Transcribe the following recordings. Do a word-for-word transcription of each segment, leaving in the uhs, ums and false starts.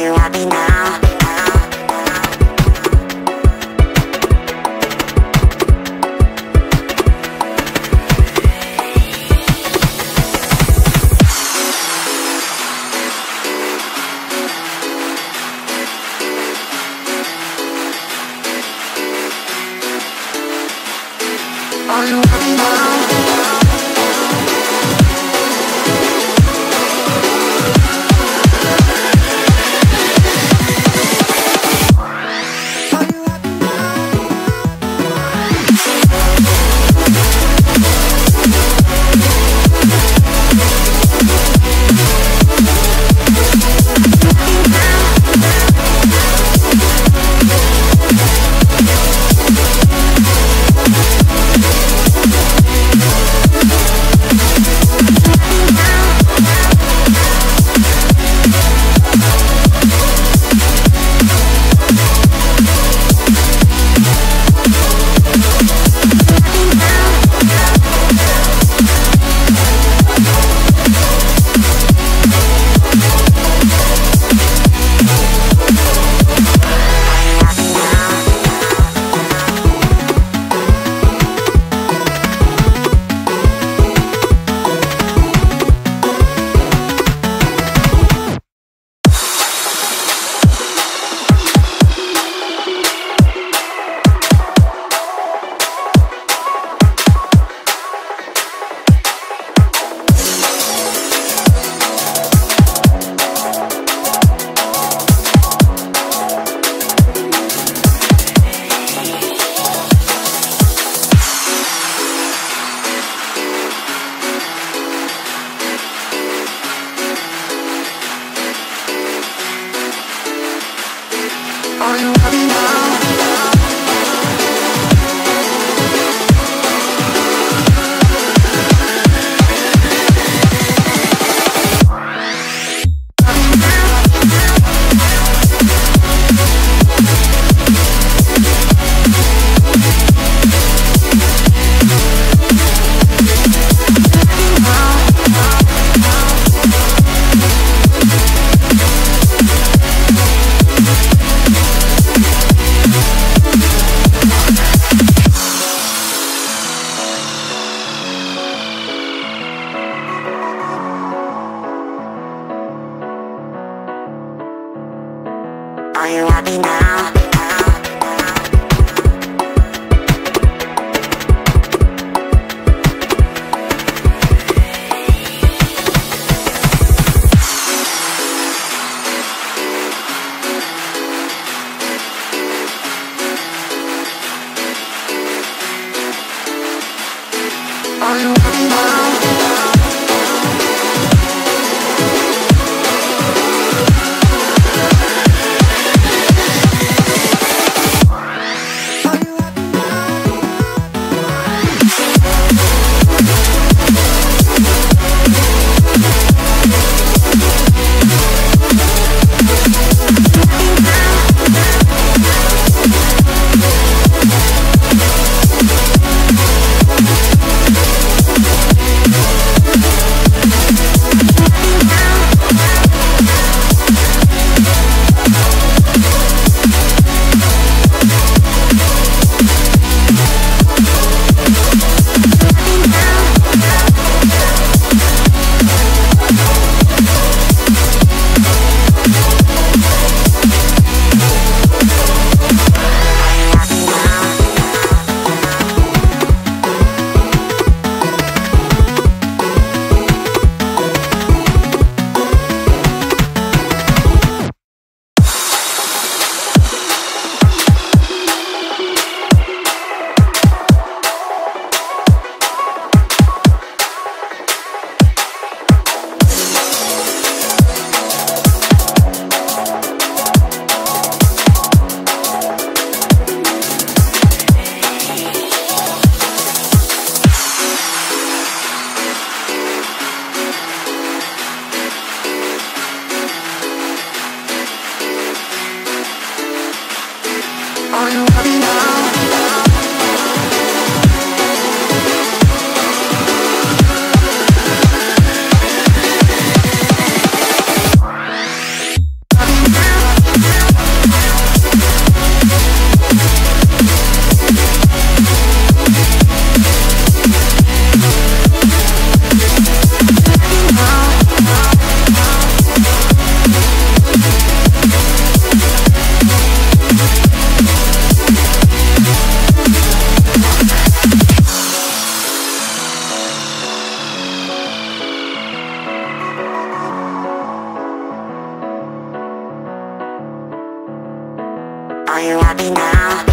you happy now? Are you happy now? Are you happy now? Are you happy now? Are you happy now? Are you happy now?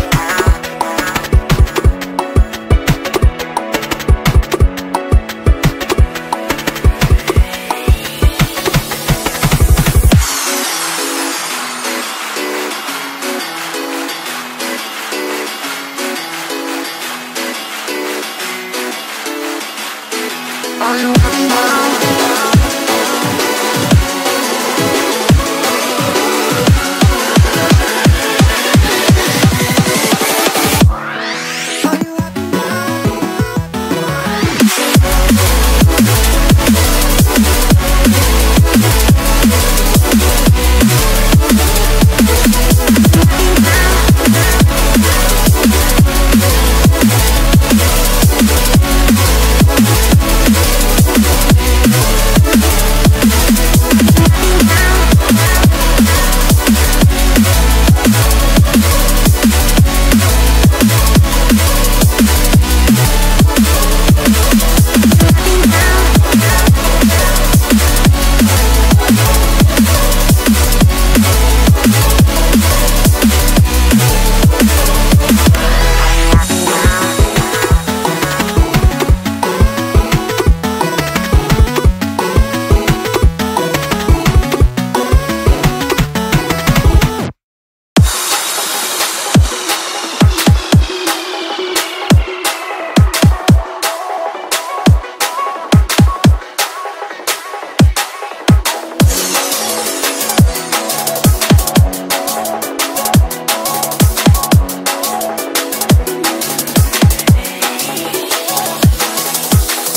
Are you happy now?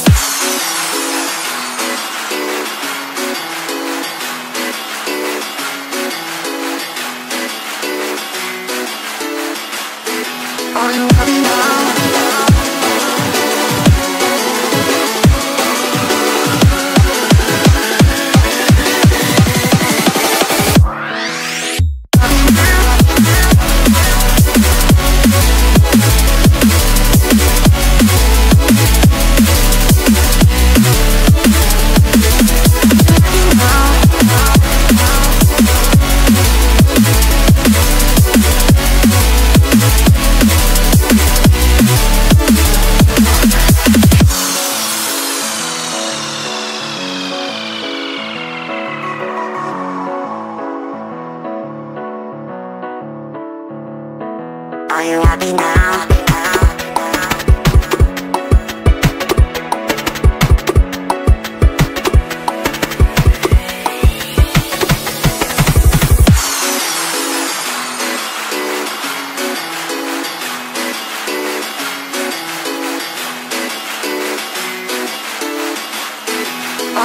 Are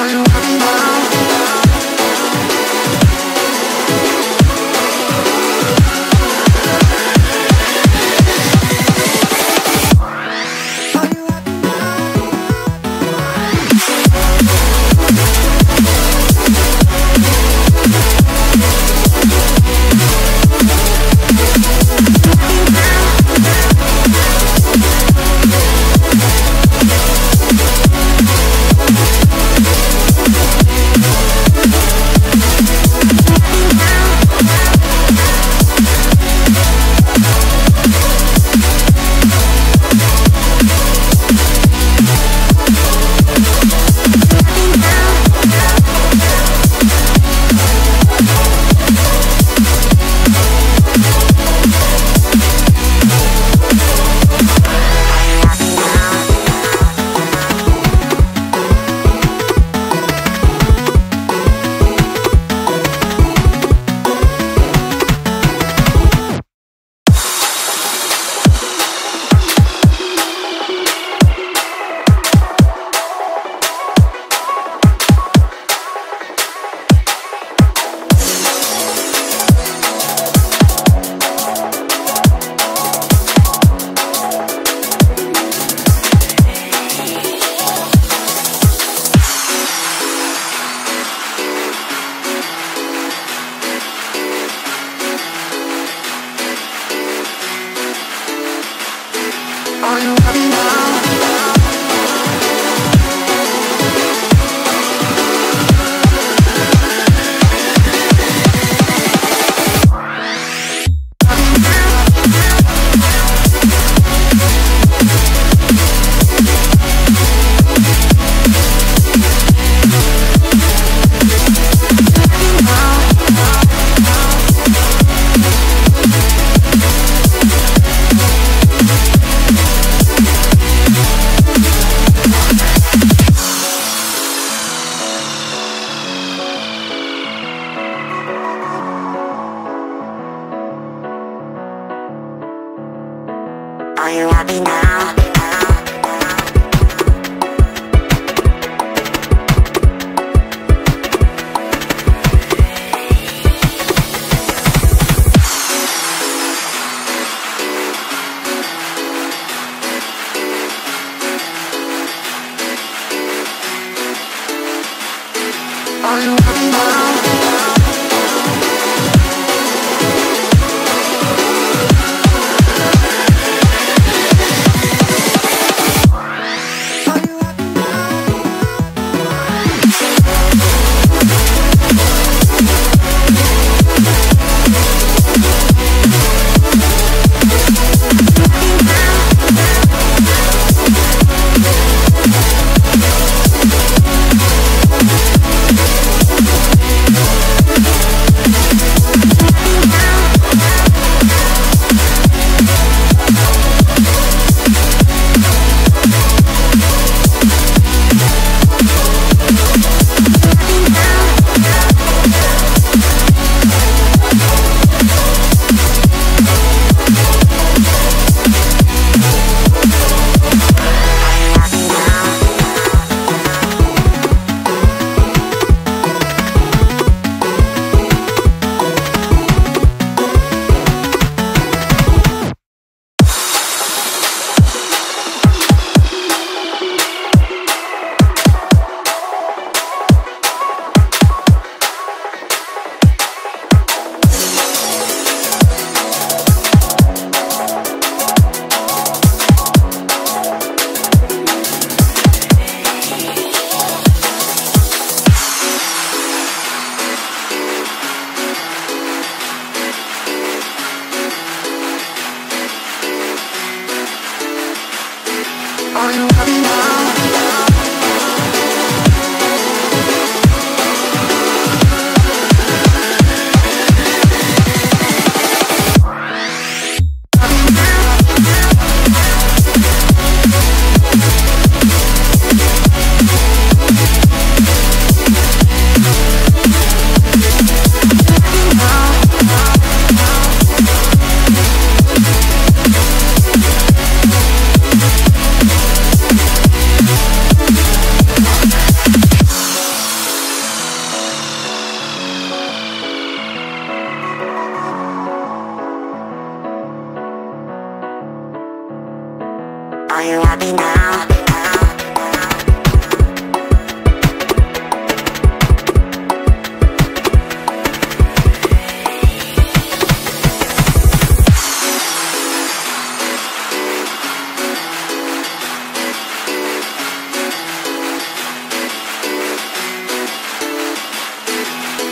you happy now? Are you happy now? Are you happy now? Are you happy now?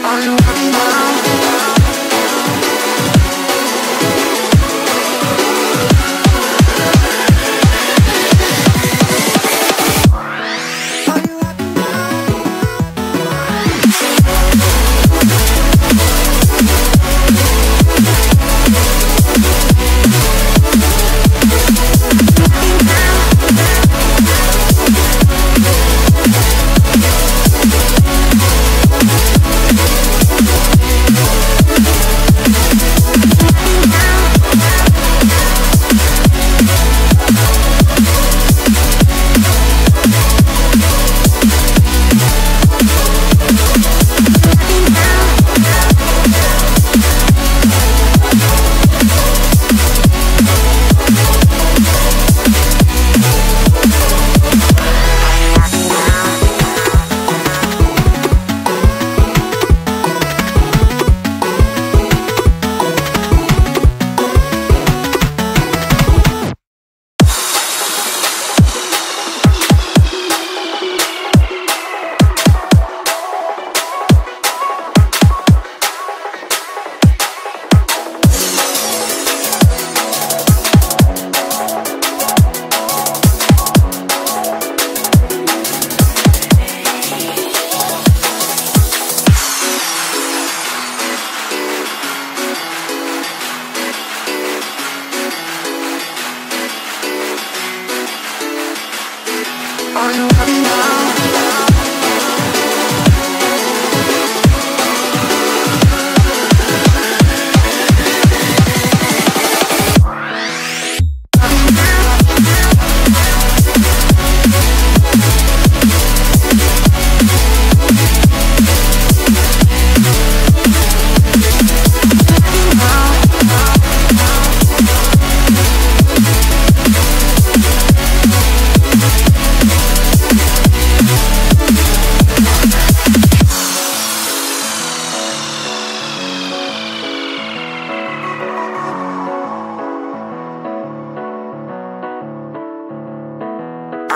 Are you happy now?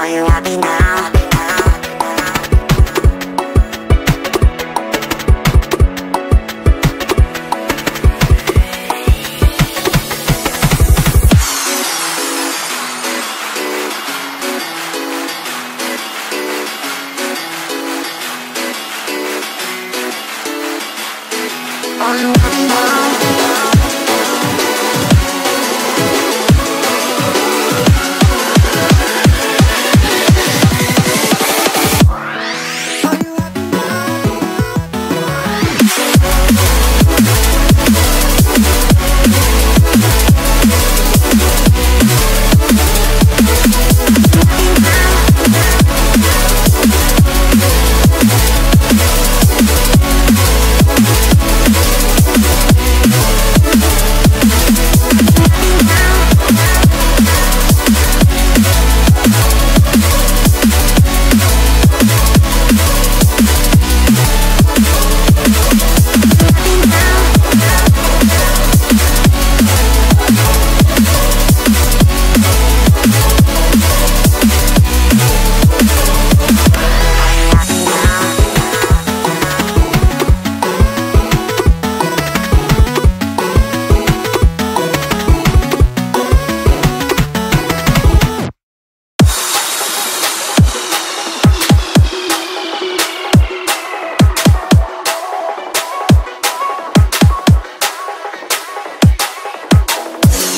Are you happy now?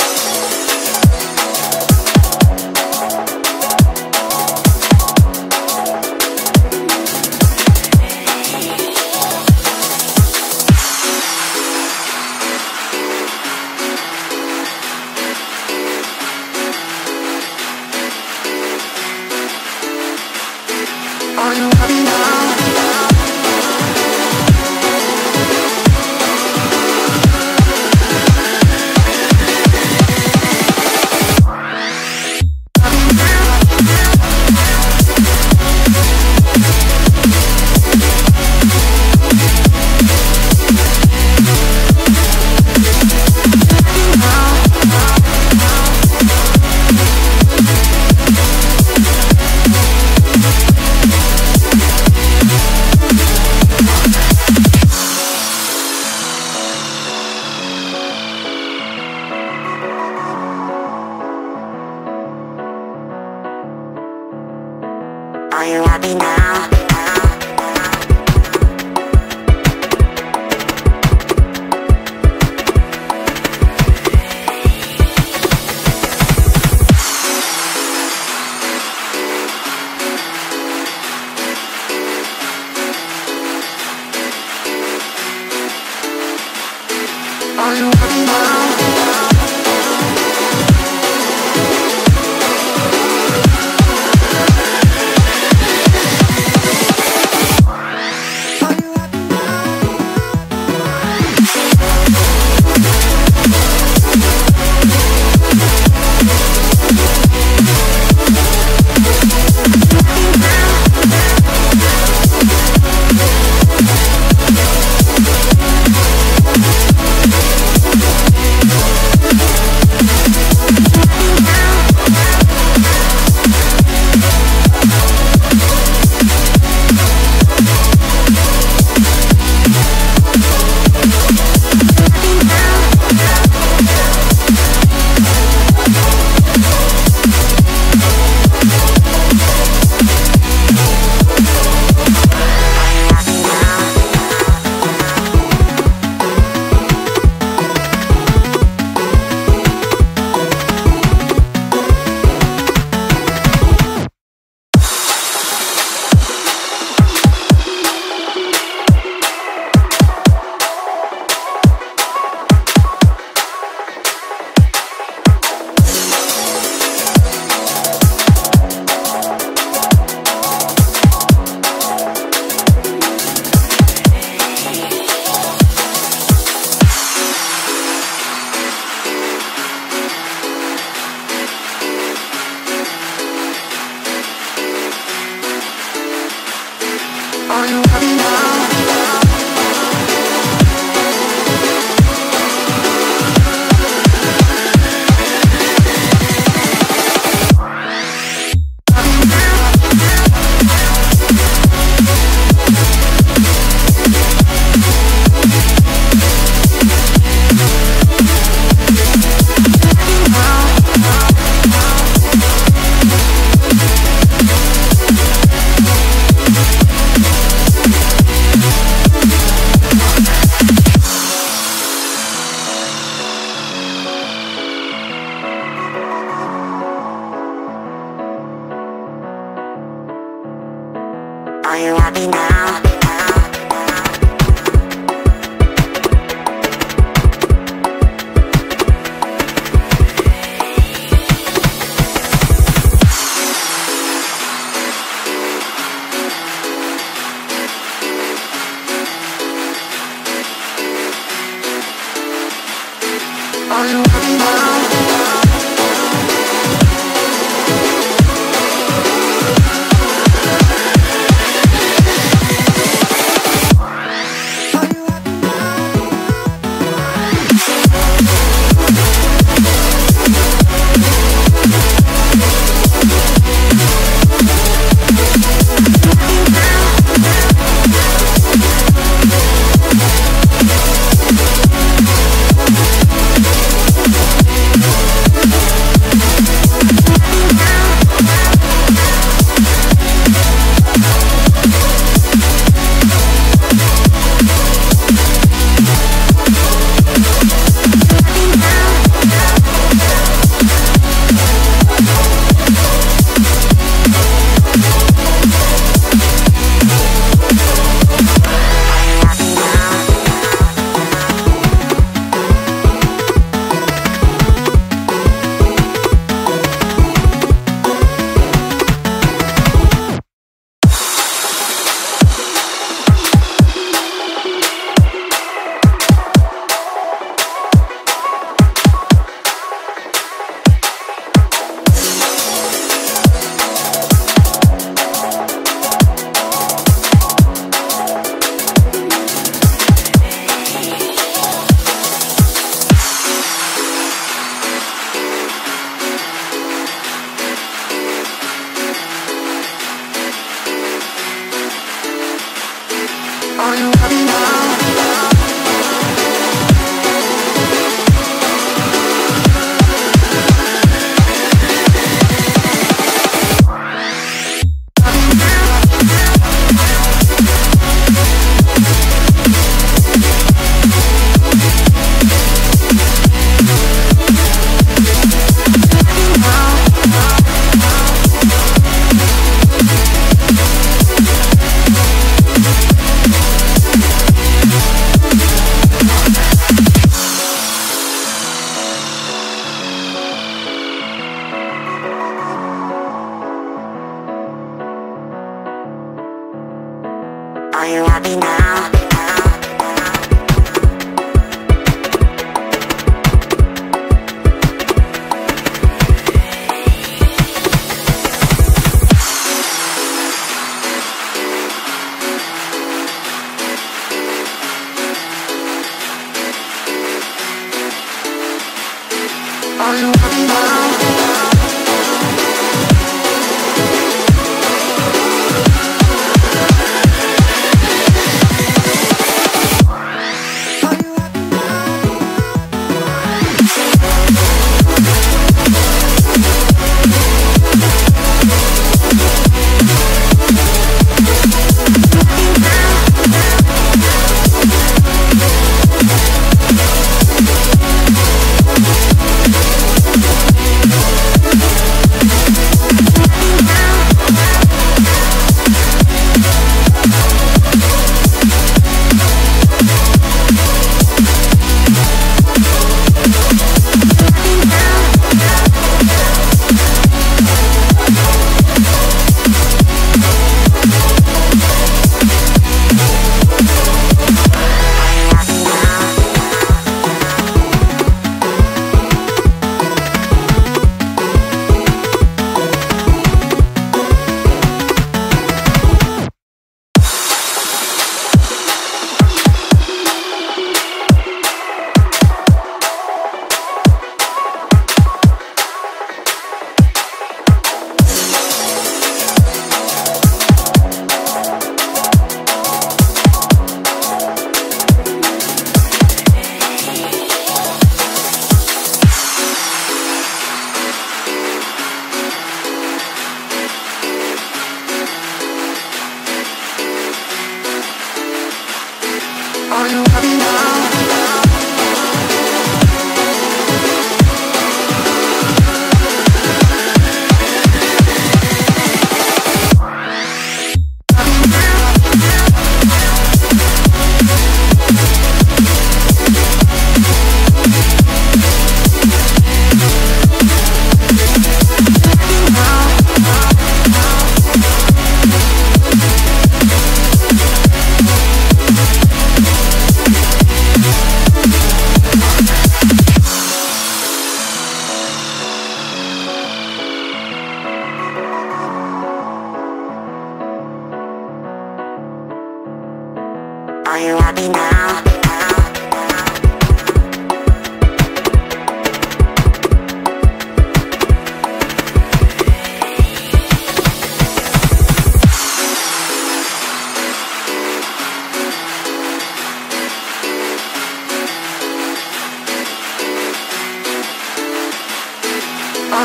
Are you happy now? Are you happy now? Are you happy now? Are you happy now? Are you happy now? Are you happy now? Are you happy now? Are you happy now?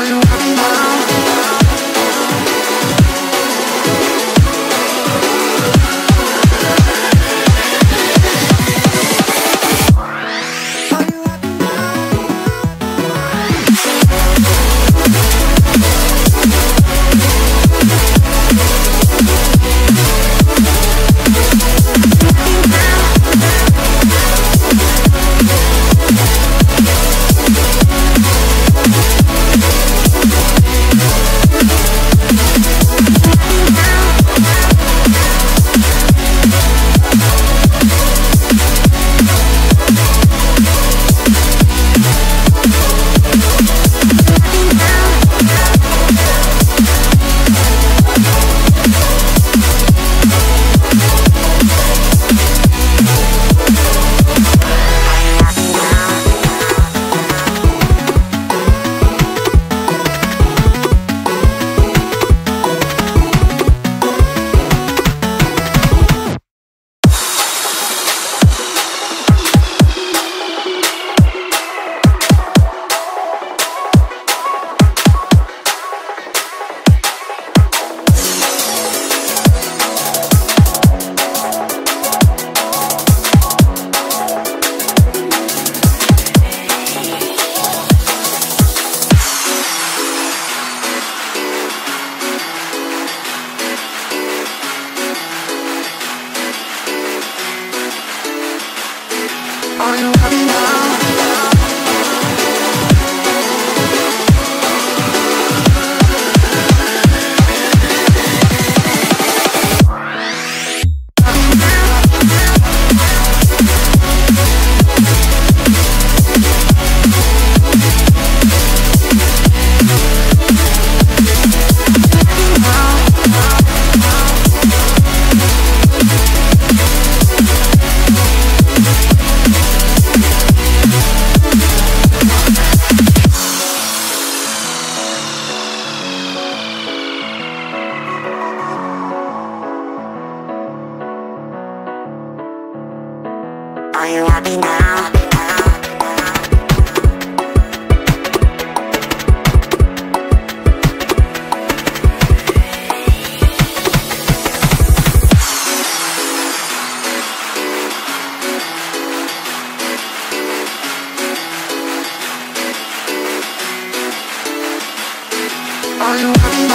I don't have enough. Are you happy now? Are you happy now?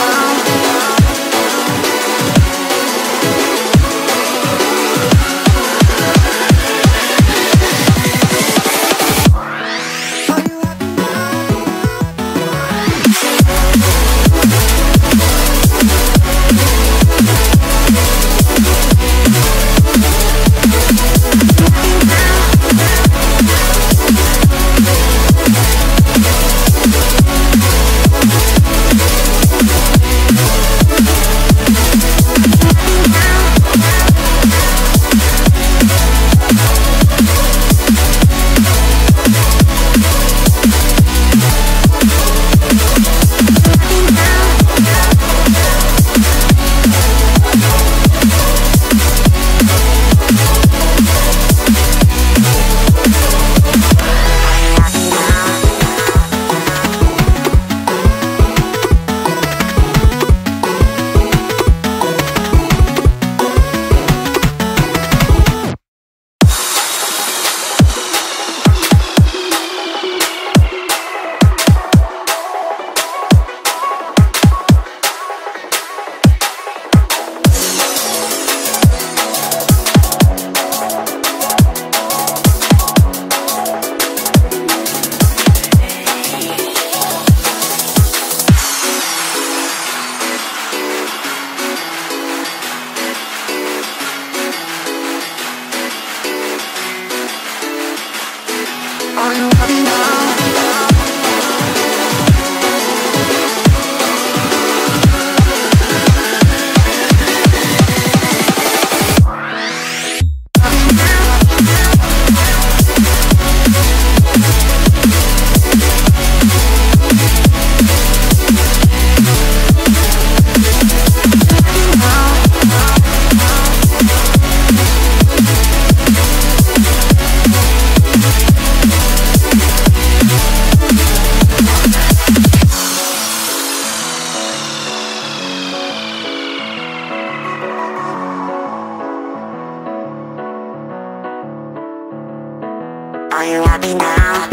Are you happy now?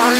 Are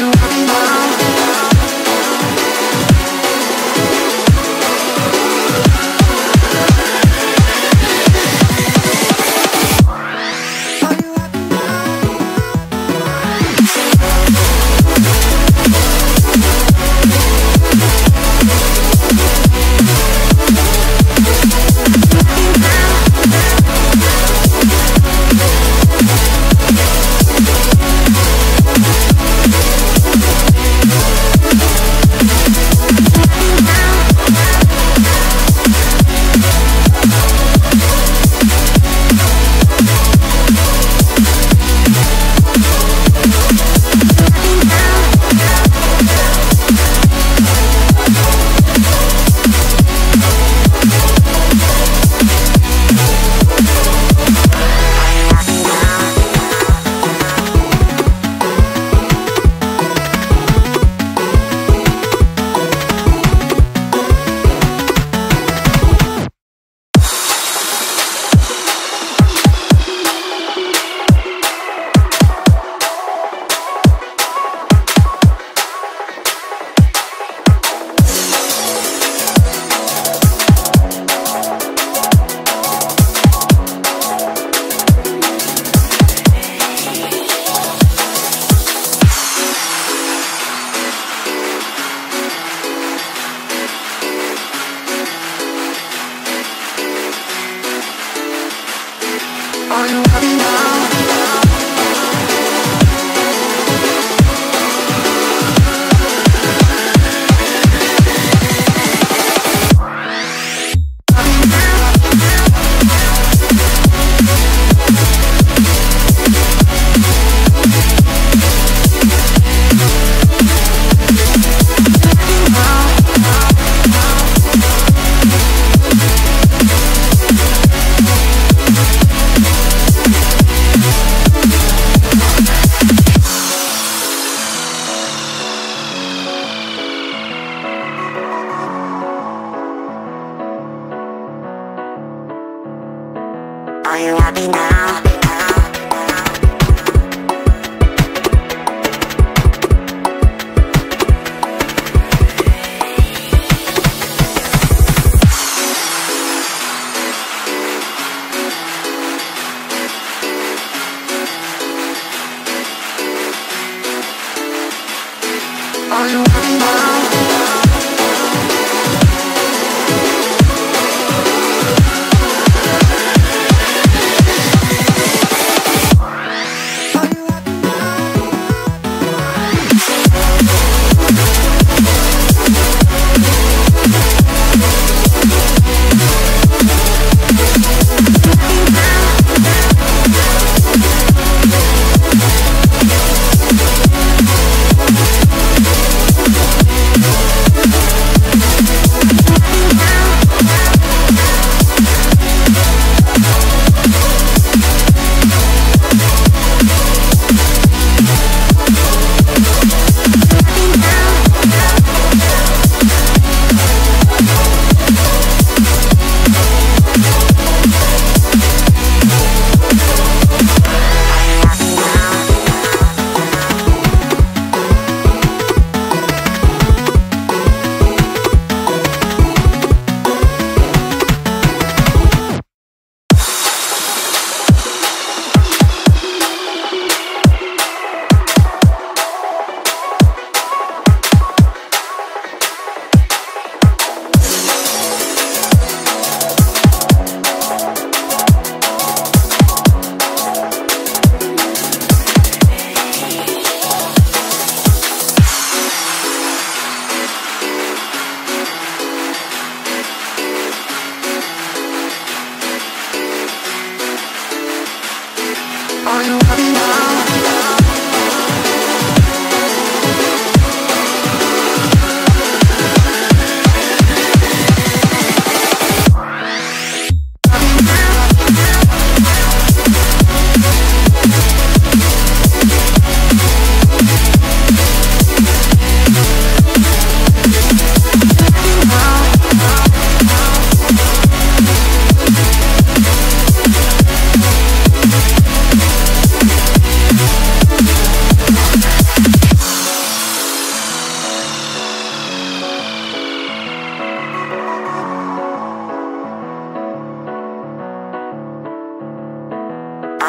you happy now? Are you happy now? Are you happy now? Are you happy now?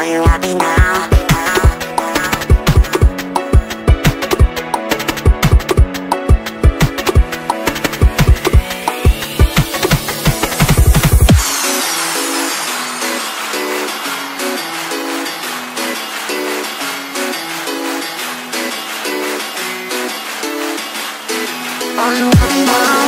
Are you happy now? Are you happy now?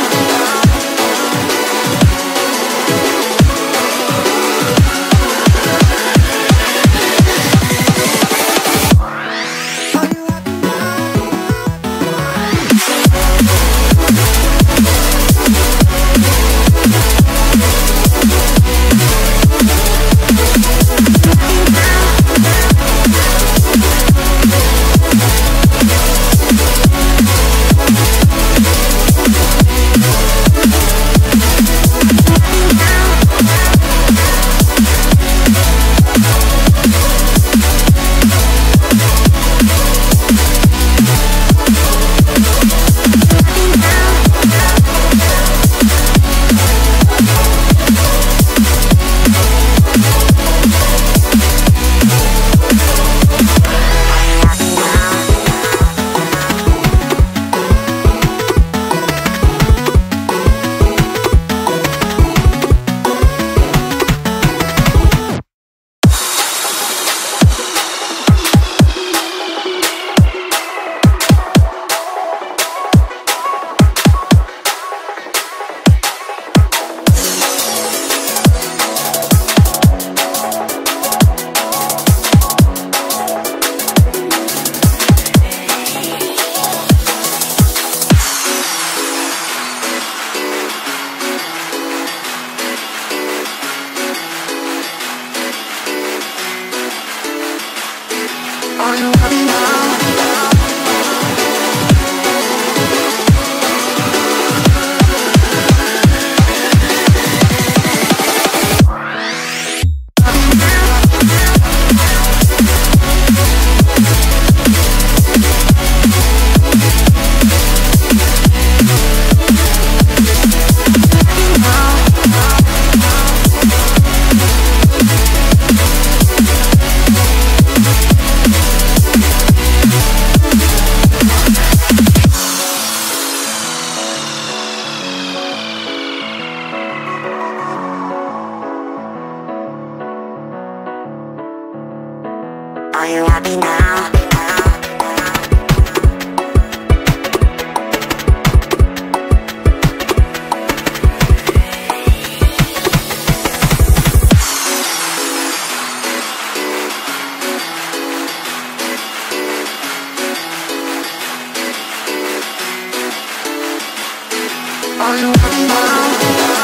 Are you happy now? Are you happy now? Are you happy now?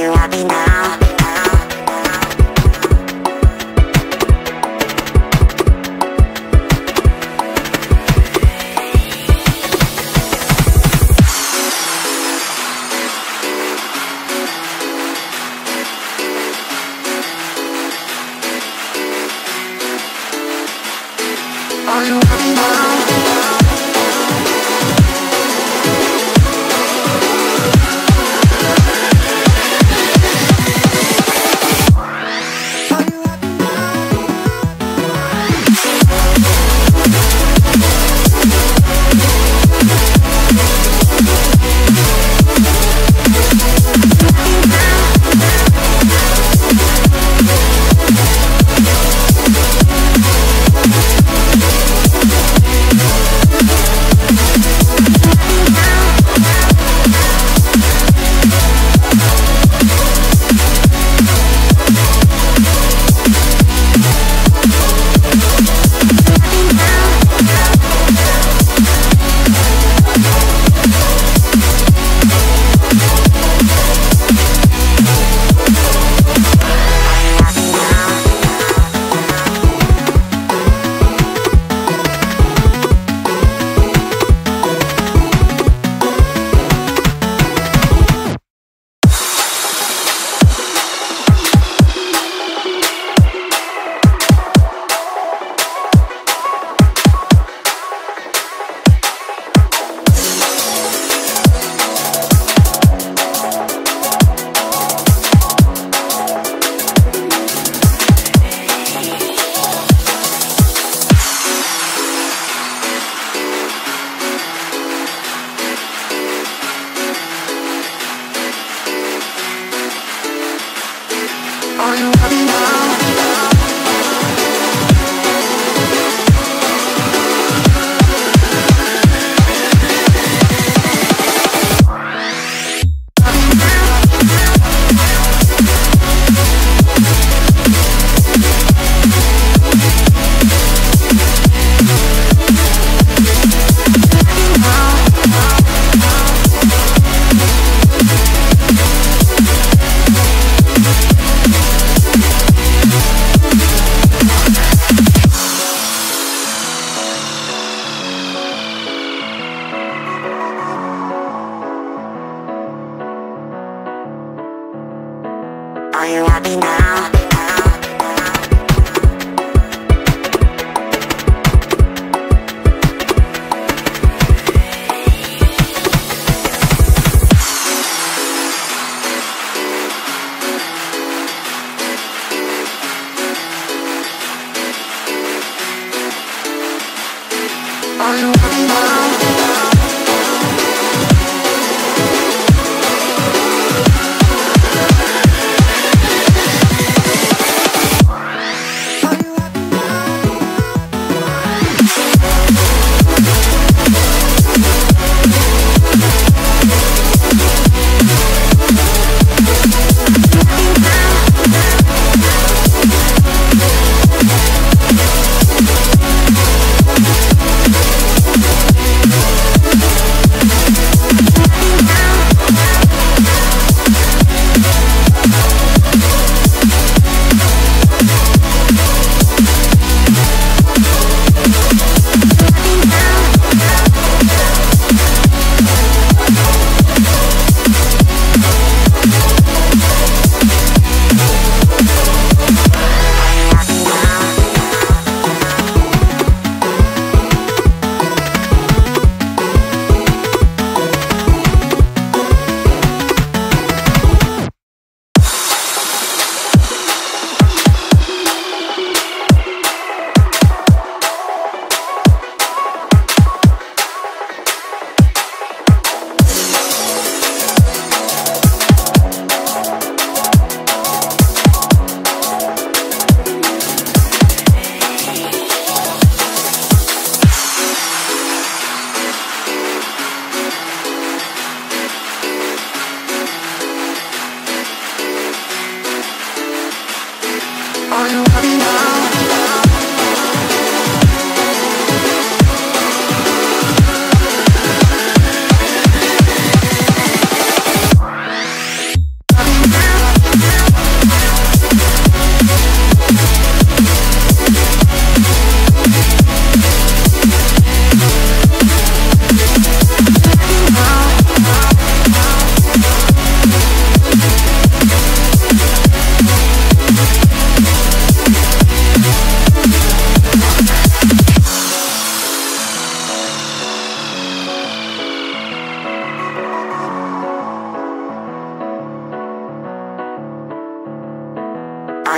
you happy now? Are you happy now? Are you happy now? Are you happy now? Are you happy now?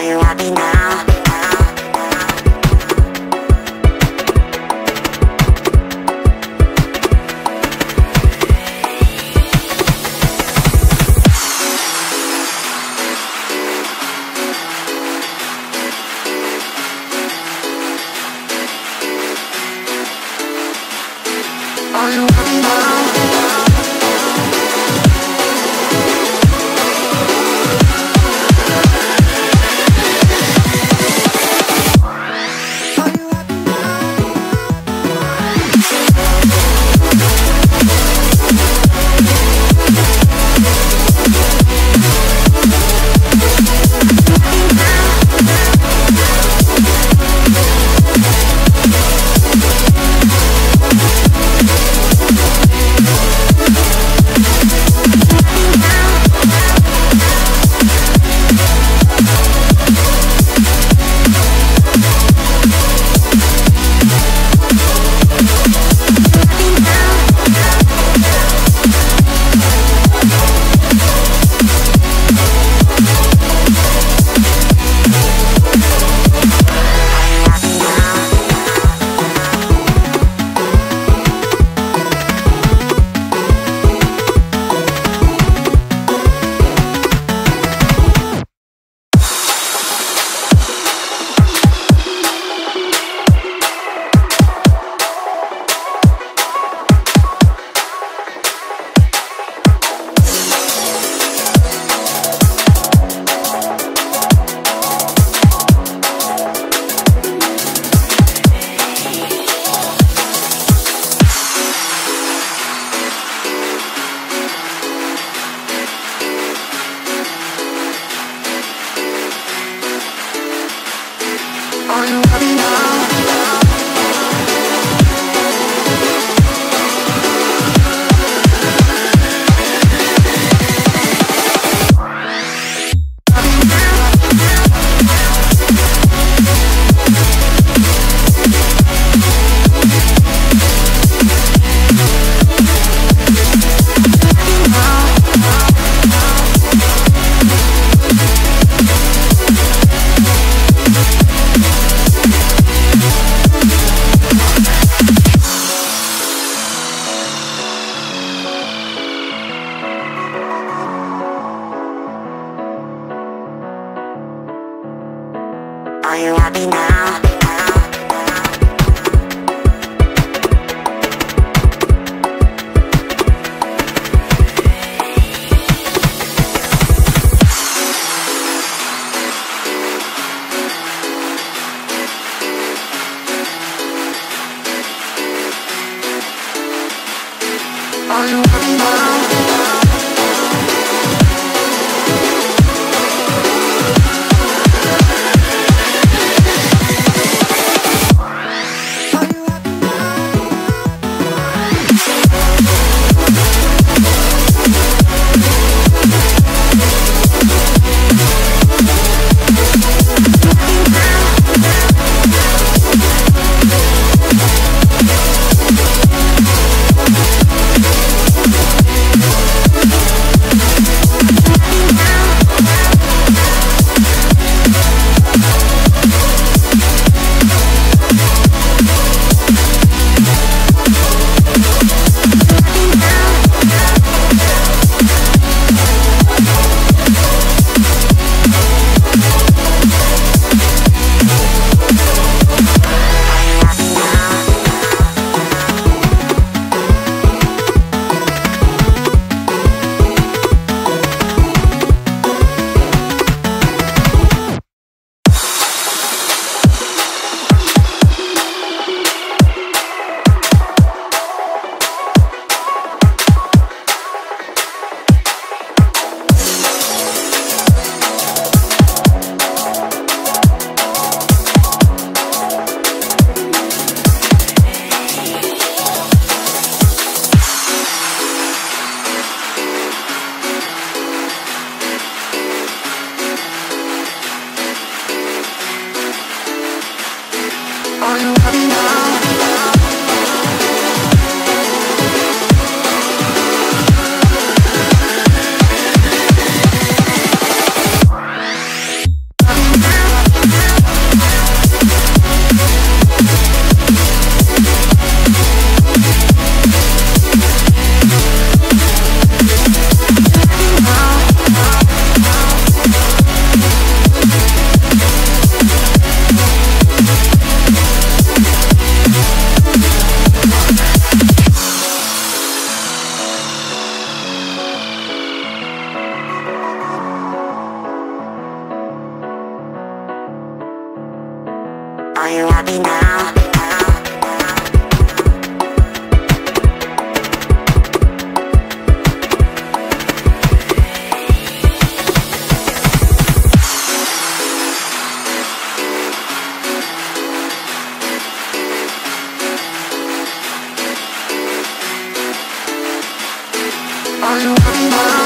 Are you happy now? Are you happy now? Are you happy now? Are you happy now? Are you happy now? Are you happy now?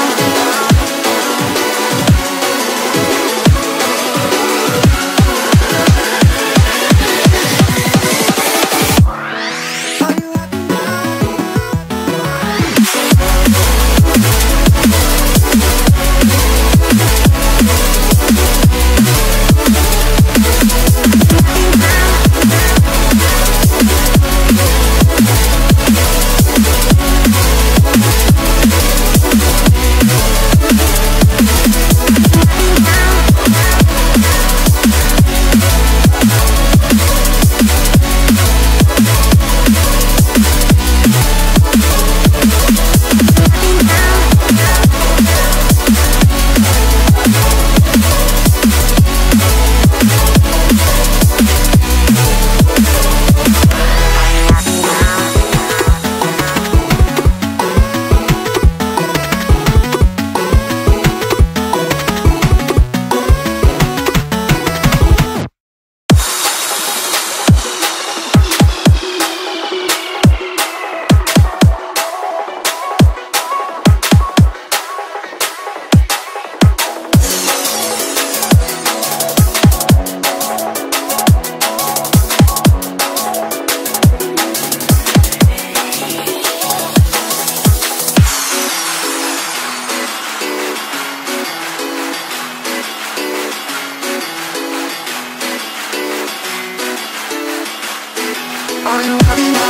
Are you happy now?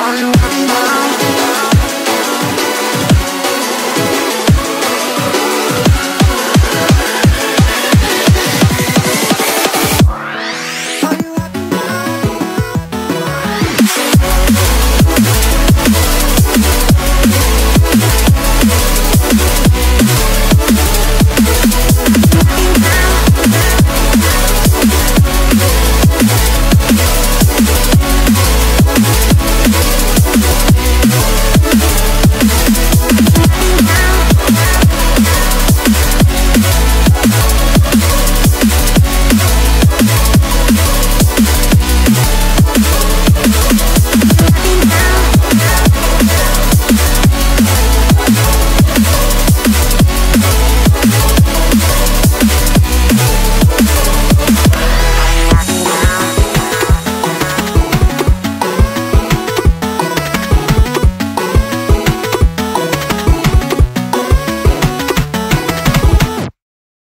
Are you happy now?